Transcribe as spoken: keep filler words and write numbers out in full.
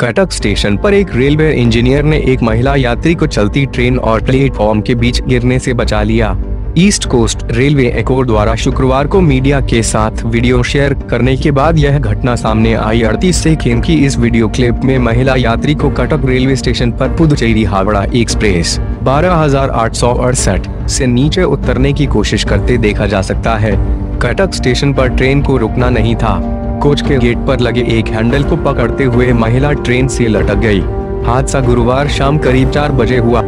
Cuttack station पर एक railway engineer ने एक महिला यात्री को चलती ट्रेन और प्लेटफॉर्म के बीच गिरने से बचा लिया। ईस्ट कोस्ट रेलवे एकोर द्वारा शुक्रवार को मीडिया के साथ वीडियो शेयर करने के बाद यह घटना सामने आई। अड़तीस सेकेंड की इस वीडियो क्लिप में महिला यात्री को कटक रेलवे स्टेशन पर पुदुचेरी-हावड़ा एक्सप्रेस बारह हजार आठ सौ अड़सठ से नीचे उतरने की कोशिश करते देखा जा सकता है। कटक स्टेशन पर ट्रेन को रुकना नहीं था। कोच के गेट पर लगे एक हैंडल को पकड़ते हुए महिला ट्रेन से लटक गई। हादसा गुरुवार शाम करीब चार बजे हुआ।